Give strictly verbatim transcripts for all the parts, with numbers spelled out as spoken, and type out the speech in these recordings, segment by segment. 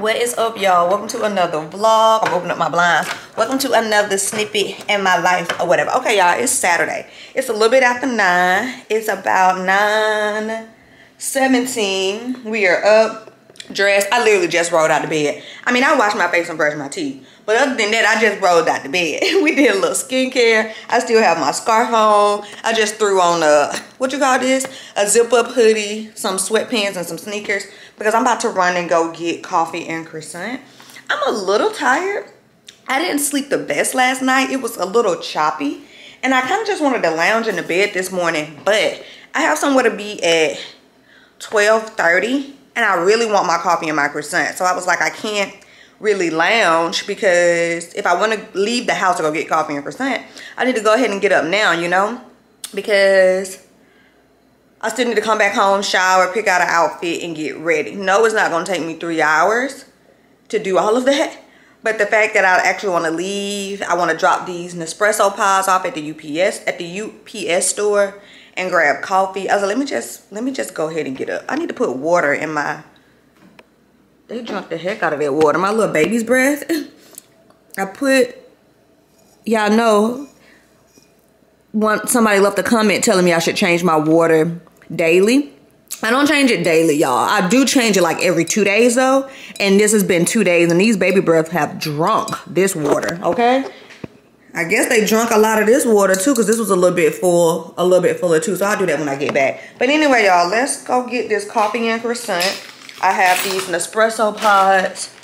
What is up, y'all? Welcome to another vlog. I'm opening up my blinds. Welcome to another snippet in my life or whatever. Okay, y'all, it's Saturday. It's a little bit after nine. It's about nine seventeen. We are up, dressed. I literally just rolled out of bed. I mean, I washed my face and brushed my teeth, but other than that, I just rolled out of bed. We did a little skincare. I still have my scarf on. I just threw on a, what you call this? A zip-up hoodie, some sweatpants, and some sneakers, because I'm about to run and go get coffee and croissant. I'm a little tired. I didn't sleep the best last night. It was a little choppy, and I kind of just wanted to lounge in the bed this morning, but I have somewhere to be at twelve thirty, and I really want my coffee and my croissant. So I was like, I can't really lounge, because if I want to leave the house to go get coffee and croissant, I need to go ahead and get up now, you know, because I still need to come back home, shower, pick out an outfit, and get ready. No, it's not going to take me three hours to do all of that. But the fact that I actually want to leave, I want to drop these Nespresso pods off at the U P S at the U P S store and grab coffee. I was like, let me just let me just go ahead and get up. I need to put water in my. They drunk the heck out of that water. My little baby's breath. I put, y'all know, one somebody left a comment telling me I should change my water daily. I don't change it daily, y'all. I do change it like every two days though. And this has been two days, and these baby breath have drunk this water. Okay. I guess they drunk a lot of this water too, because this was a little bit full, a little bit fuller too. So I'll do that when I get back. But anyway, y'all, let's go get this coffee and croissant. I have these Nespresso pods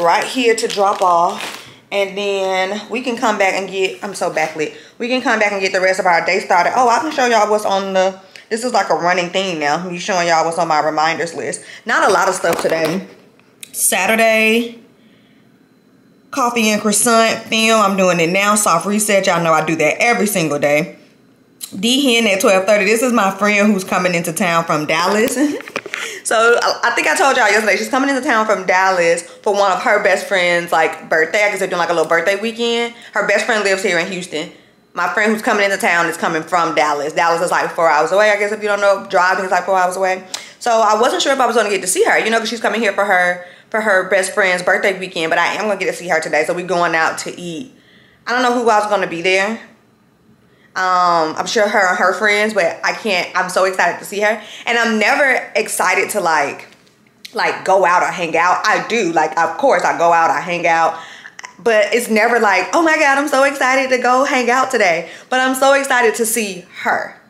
right here to drop off, and then we can come back and get, I'm so backlit, we can come back and get the rest of our day started. Oh, I can show y'all what's on the, this is like a running thing now, me showing y'all what's on my reminders list. Not a lot of stuff today. Saturday, coffee and croissant, film, I'm doing it now, soft reset, y'all know I do that every single day. D-Hen at twelve thirty, this is my friend who's coming into town from Dallas. So I think I told y'all yesterday, she's coming into town from Dallas for one of her best friend's like birthday. I guess they're doing like a little birthday weekend. Her best friend lives here in Houston. My friend who's coming into town is coming from Dallas. Dallas is like four hours away. I guess if you don't know, driving is like four hours away. So I wasn't sure if I was gonna get to see her, you know, because she's coming here for her for her best friend's birthday weekend. But I am gonna get to see her today. So we're going out to eat. I don't know who else is gonna be there. Um, I'm sure her and her friends, but I can't, I'm so excited to see her. And I'm never excited to like, like go out or hang out. I do, like, of course I go out, I hang out, but it's never like, oh my God, I'm so excited to go hang out today. But I'm so excited to see her.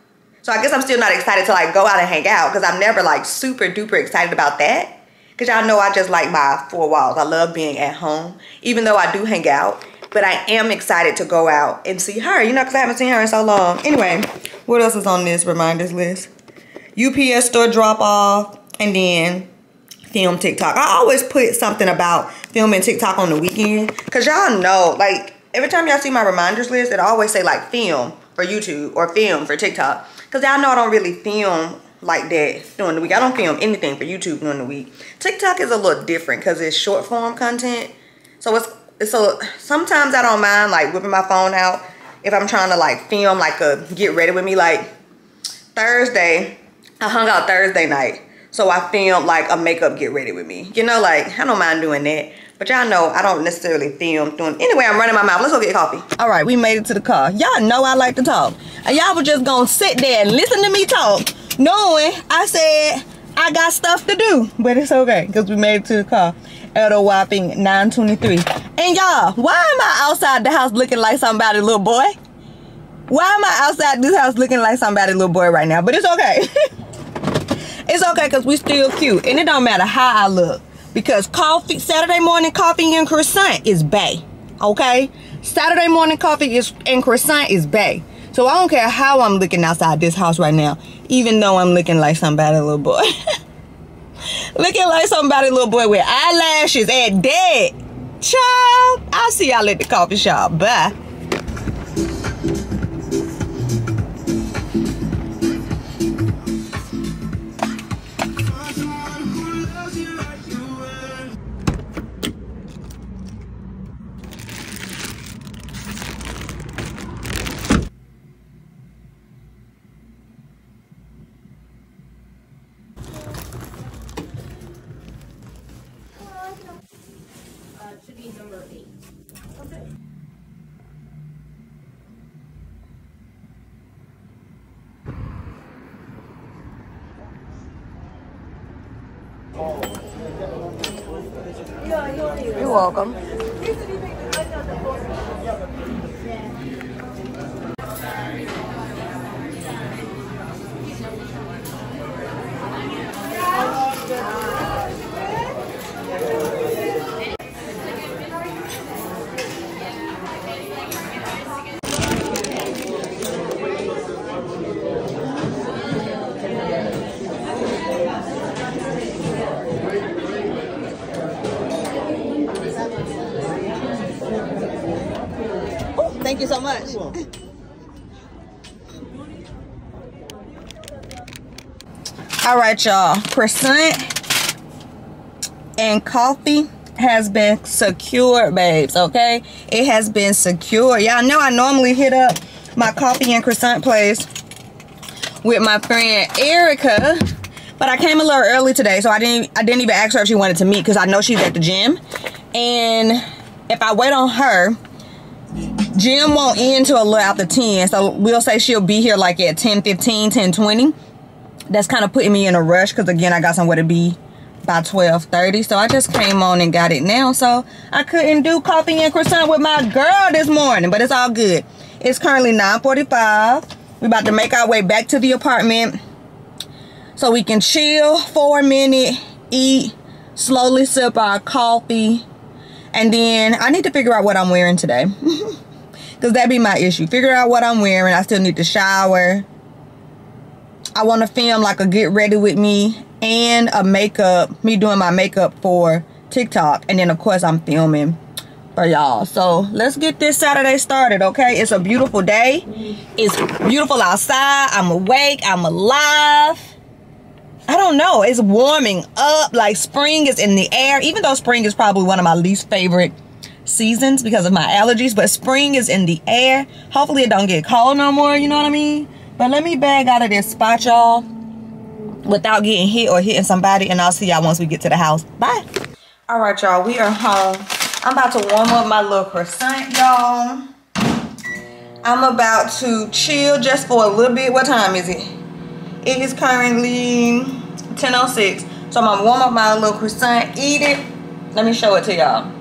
So I guess I'm still not excited to like go out and hang out, because I'm never like super duper excited about that. Cause y'all know I just like my four walls. I love being at home, even though I do hang out. But I am excited to go out and see her, you know, because I haven't seen her in so long. Anyway, what else is on this reminders list? U P S store drop-off, and then film TikTok. I always put something about filming TikTok on the weekend, because y'all know, like, every time y'all see my reminders list, it always say, like, film for YouTube or film for TikTok, because y'all know I don't really film like that during the week. I don't film anything for YouTube during the week. TikTok is a little different, because it's short-form content, so it's So sometimes I don't mind like whipping my phone out if I'm trying to like film like a get ready with me. Like Thursday, I hung out Thursday night. So I filmed like a makeup get ready with me. You know, like I don't mind doing that. But y'all know I don't necessarily film doing. Anyway, I'm running my mouth. Let's go get coffee. All right, we made it to the car. Y'all know I like to talk. And y'all were just gonna sit there and listen to me talk, knowing I said I got stuff to do. But it's okay, because we made it to the car at a whopping nine twenty-three. And y'all, why am I outside the house looking like somebody little boy? Why am I outside this house looking like somebody little boy right now? But it's okay. It's okay, because we still cute. And it don't matter how I look, because coffee, Saturday morning coffee and croissant is bae. Okay? Saturday morning coffee is, and croissant is bae. So I don't care how I'm looking outside this house right now, even though I'm looking like somebody little boy. Looking like somebody little boy with eyelashes and dead. Child, I'll see y'all at the coffee shop. Bye. Uh, should be number eight. Okay. You're welcome. Thank you so much. All right, y'all. Croissant and coffee has been secured, babes, okay? It has been secured. Y'all know I normally hit up my coffee and croissant place with my friend Erica, but I came a little early today, so I didn't, I didn't even ask her if she wanted to meet because I know she's at the gym. And if I wait on her, gym won't end till a little after ten, so we'll say she'll be here like at ten fifteen, ten twenty. That's kind of putting me in a rush because, again, I got somewhere to be by twelve thirty. So I just came on and got it now, so I couldn't do coffee and croissant with my girl this morning, but it's all good. It's currently nine forty-five. We're about to make our way back to the apartment so we can chill for a minute, eat, slowly sip our coffee, and then I need to figure out what I'm wearing today. Because that'd be my issue. Figure out what I'm wearing. I still need to shower. I want to film like a get ready with me and a makeup. Me doing my makeup for TikTok. And then, of course, I'm filming for y'all. So, let's get this Saturday started, okay? It's a beautiful day. It's beautiful outside. I'm awake. I'm alive. I don't know. It's warming up. Like, spring is in the air. Even though spring is probably one of my least favorite seasons because of my allergies, but spring is in the air. Hopefully it don't get cold no more, you know what I mean? But let me bag out of this spot, y'all, without getting hit or hitting somebody, and I'll see y'all once we get to the house. Bye. All right, y'all, we are home. I'm about to warm up my little croissant, y'all. I'm about to chill just for a little bit. What time is it? It is currently ten oh six, so I'm gonna warm up my little croissant, eat it. Let me show it to y'all.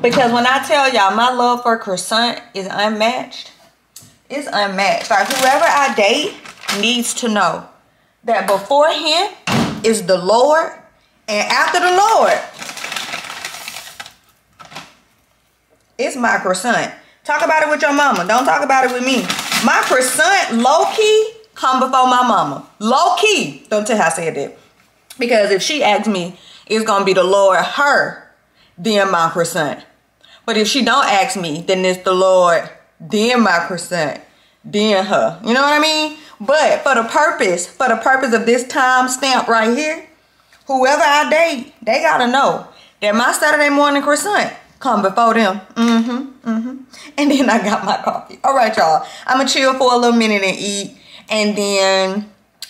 Because when I tell y'all, my love for croissant is unmatched. It's unmatched. Like, whoever I date needs to know that before him is the Lord, and after the Lord, it's my croissant. Talk about it with your mama. Don't talk about it with me. My croissant, low-key, come before my mama. Low-key. Don't tell her I said that. Because if she asks me, it's going to be the Lord, her, then my croissant. But if she don't ask me, then it's the Lord, then my croissant, then her. You know what I mean? But for the purpose, for the purpose of this time stamp right here, whoever I date, they gotta know that my Saturday morning croissant come before them. Mm-hmm, mm-hmm. And then I got my coffee. All right, y'all. I'm gonna chill for a little minute and eat. And then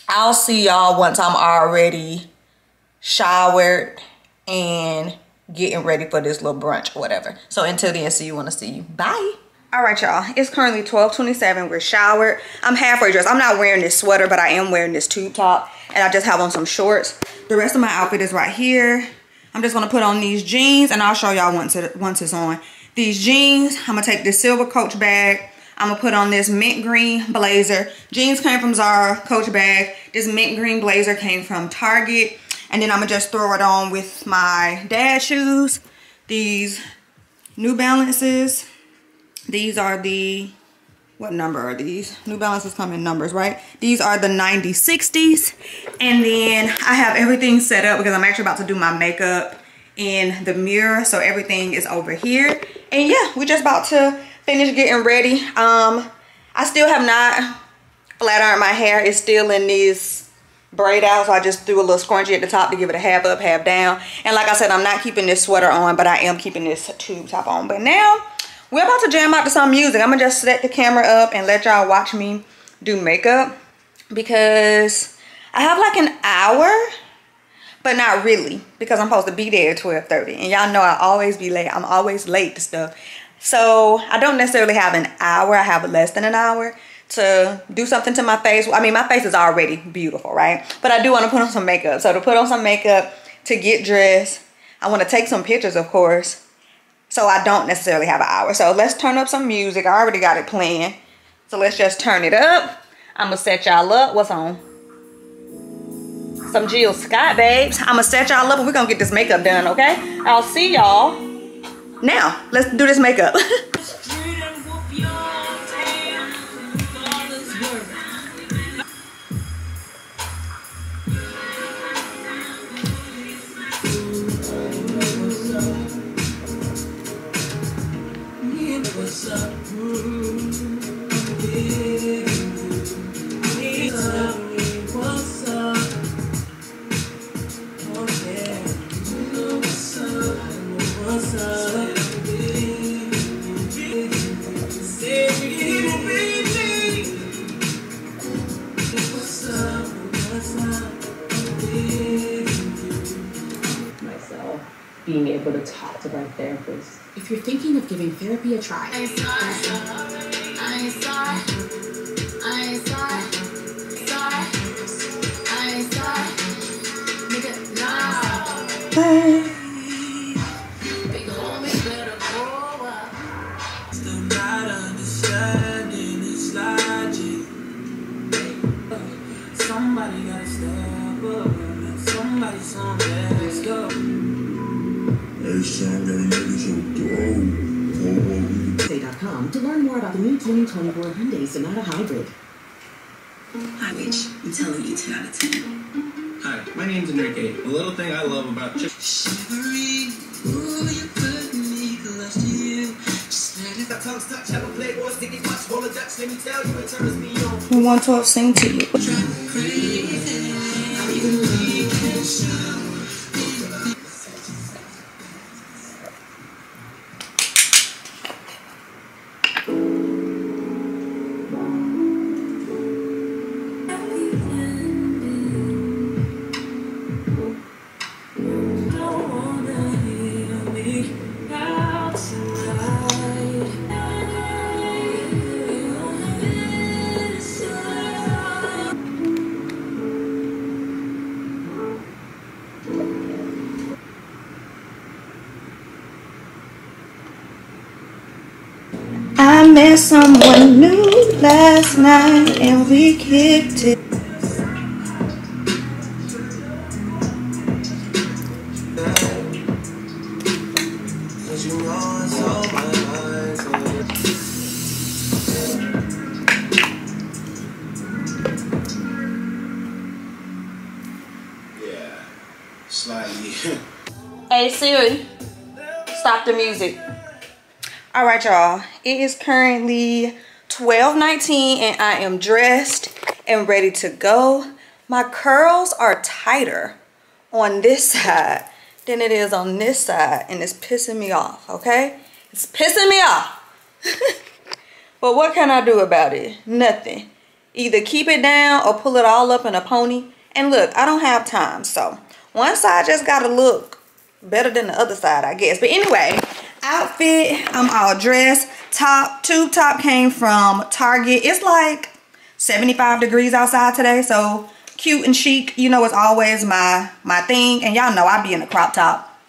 I'll see y'all once I'm already showered and getting ready for this little brunch or whatever. So until then, see you when I see you. Bye. All right, y'all. It's currently twelve twenty-seven. We're showered. I'm halfway dressed. I'm not wearing this sweater, but I am wearing this tube top, and I just have on some shorts. The rest of my outfit is right here. I'm just gonna put on these jeans, and I'll show y'all once it once it's on. These jeans. I'm gonna take this silver Coach bag. I'm gonna put on this mint green blazer. Jeans came from Zara. Coach bag. This mint green blazer came from Target. And then I'm going to just throw it on with my dad shoes. These New Balances. These are the... What number are these? New Balances come in numbers, right? These are the ninety sixties. And then I have everything set up because I'm actually about to do my makeup in the mirror. So everything is over here. And yeah, we're just about to finish getting ready. Um, I still have not flat ironed my hair. It's still in these... braid out, so I just threw a little scrunchie at the top to give it a half up, half down. And like I said, I'm not keeping this sweater on, but I am keeping this tube top on. But now we're about to jam out to some music. I'm gonna just set the camera up and let y'all watch me do makeup because I have like an hour but not really, because I'm supposed to be there at twelve thirty, and y'all know I always be late. I'm always late to stuff. So I don't necessarily have an hour. I have less than an hour to do something to my face. I mean, my face is already beautiful, right? But I do want to put on some makeup. So to put on some makeup, to get dressed, I want to take some pictures, of course. So I don't necessarily have an hour. So let's turn up some music. I already got it playing. So let's just turn it up. I'm going to set y'all up. What's on? Some Jill Scott, babes. I'm going to set y'all up and we're going to get this makeup done, okay? I'll see y'all. Now, let's do this makeup. Being able to talk to my therapist. If you're thinking of giving therapy a try, I saw, I saw, I saw, I saw, I saw, nigga, nah. To learn more about the new twenty twenty-four Hyundai Sonata Hybrid. Hi, Rich. I'm telling you ten out of ten. Hi, my name's Enrique. The little thing I love about you. Shivering, ooh, you put me close to you. Just let it. That tongue's touch, have a play, or sticky watch, roll a Dutch, let me tell you, it turns me on. Who wants to sing to you? Met someone new last night and we kicked it. Yeah, slightly. Hey Siri, stop the music. All right, y'all, it is currently twelve nineteen and I am dressed and ready to go. My curls are tighter on this side than it is on this side, and it's pissing me off, okay? It's pissing me off. But what can I do about it? Nothing. Either keep it down or pull it all up in a pony. And look, I don't have time, so one side just gotta look better than the other side, I guess. But anyway, outfit, I'm all dressed. Top, tube top came from Target. It's like seventy-five degrees outside today, so cute and chic, you know, it's always my my thing. And y'all know I be in a crop top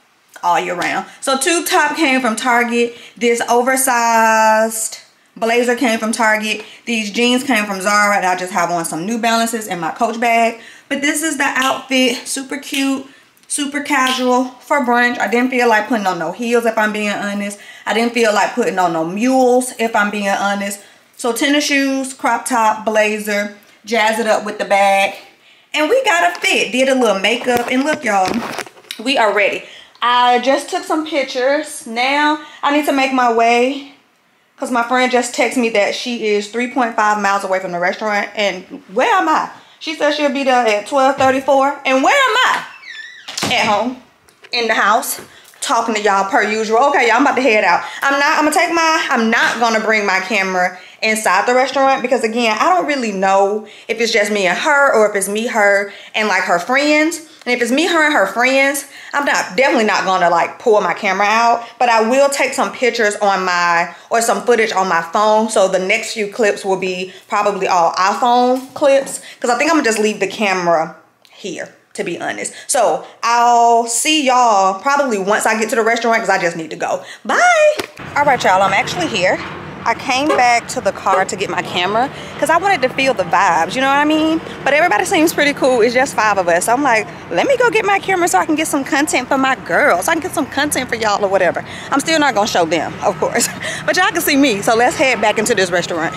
all year round. So tube top came from Target. This oversized blazer came from Target. These jeans came from Zara, and I just have on some New Balances in my Coach bag. But this is the outfit. Super cute, super casual for brunch. I didn't feel like putting on no heels, if I'm being honest. I didn't feel like putting on no mules, if I'm being honest. So tennis shoes, crop top, blazer, jazz it up with the bag, and we got a fit. Did a little makeup, and look, y'all, we are ready. I just took some pictures. Now I need to make my way because my friend just texted me that she is three point five miles away from the restaurant. And where am I? She said she'll be there at twelve thirty-four, and where am I? At home, in the house, talking to y'all per usual. Okay, y'all, I'm about to head out. I'm not, I'm gonna take my, I'm not gonna bring my camera inside the restaurant, because again, I don't really know if it's just me and her, or if it's me, her, and like her friends. And if it's me, her, and her friends, I'm not definitely not gonna like pull my camera out, but I will take some pictures on my, or some footage on my phone. So the next few clips will be probably all iPhone clips, because I think I'm gonna just leave the camera here, to be honest. So I'll see y'all probably once I get to the restaurant, because I just need to go. Bye. All right, y'all, I'm actually here. I came back to the car to get my camera because I wanted to feel the vibes, you know what I mean? But everybody seems pretty cool. It's just five of us. So I'm like, let me go get my camera so I can get some content for my girls. I can get some content for y'all or whatever. I'm still not gonna show them, of course. But y'all can see me. So let's head back into this restaurant.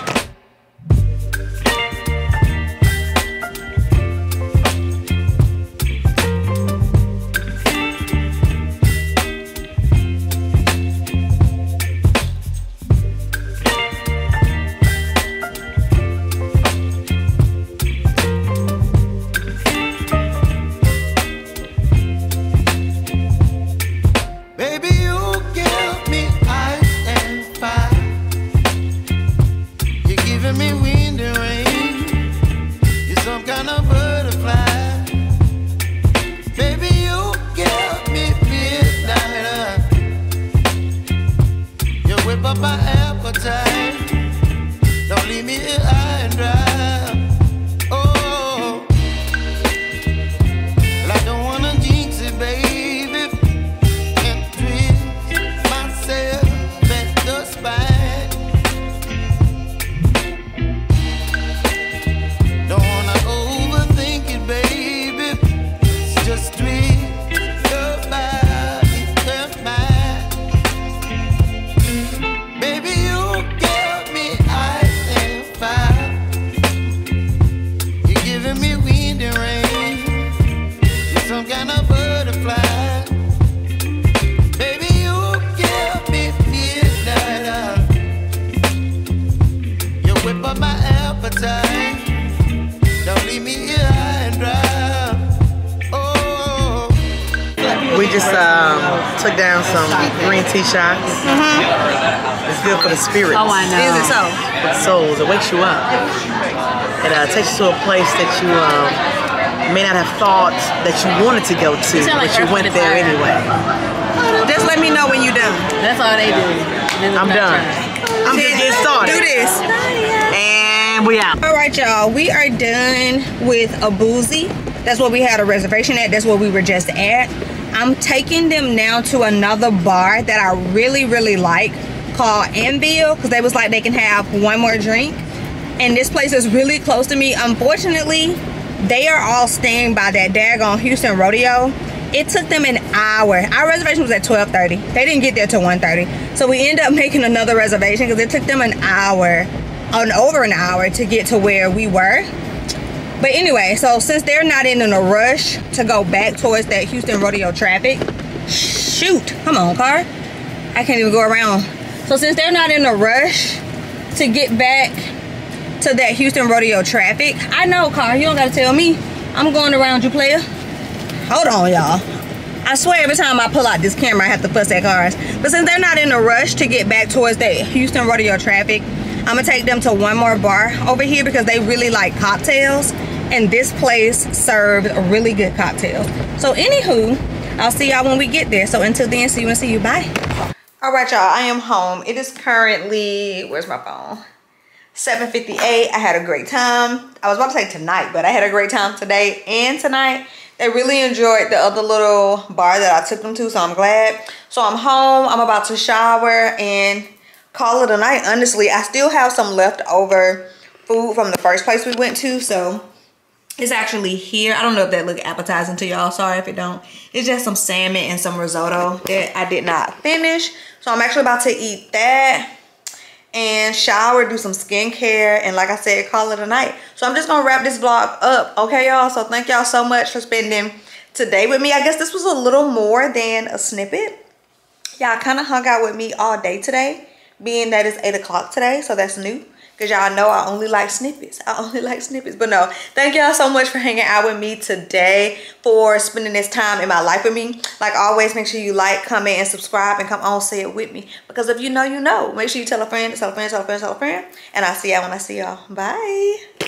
Took down some green tea shots. Mm-hmm. It's good for the spirits. Oh, I know. Is it so? It's souls. It wakes you up. It uh, takes you to a place that you um, may not have thought that you wanted to go to, but you went there anyway. Just let me know when you're done. That's all they do. I'm done. I'm just getting started. Do this. And we out. All right, y'all. We are done with Abuzi. That's what we had a reservation at. That's what we were just at. I'm taking them now to another bar that I really, really like called Anvil, because they was like they can have one more drink. And this place is really close to me. Unfortunately, they are all staying by that daggone Houston Rodeo. It took them an hour. Our reservation was at twelve thirty. They didn't get there till one thirty. So we ended up making another reservation because it took them an hour, on over an hour to get to where we were. But anyway, so since they're not in a rush to go back towards that Houston Rodeo traffic, shoot, come on, car. I can't even go around. So since they're not in a rush to get back to that Houston Rodeo traffic, I know, car, you don't gotta tell me. I'm going around you, player. Hold on, y'all. I swear every time I pull out this camera, I have to fuss at cars. But since they're not in a rush to get back towards that Houston Rodeo traffic, I'm gonna take them to one more bar over here because they really like cocktails. And this place serves really good cocktails. So anywho, I'll see y'all when we get there. So until then, see you and see you, bye. All right, y'all, I am home. It is currently, where's my phone? seven fifty-eight, I had a great time. I was about to say tonight, but I had a great time today and tonight. They really enjoyed the other little bar that I took them to, so I'm glad. So I'm home, I'm about to shower and call it a night. Honestly, I still have some leftover food from the first place we went to, so it's actually here. I don't know if that look appetizing to y'all. Sorry if it don't. It's just some salmon and some risotto that I did not finish. So I'm actually about to eat that and shower, do some skincare, and like I said, call it a night. So I'm just gonna wrap this vlog up, okay, y'all? So thank y'all so much for spending today with me. I guess this was a little more than a snippet. Y'all kind of hung out with me all day today, being that it's eight o'clock today, so that's new. Because y'all know I only like snippets. I only like snippets. But no, thank y'all so much for hanging out with me today, for spending this time in my life with me. Like always, make sure you like, comment, and subscribe, and come on, say it with me. Because if you know, you know. Make sure you tell a friend, tell a friend, tell a friend, tell a friend. And I'll see y'all when I see y'all. Bye.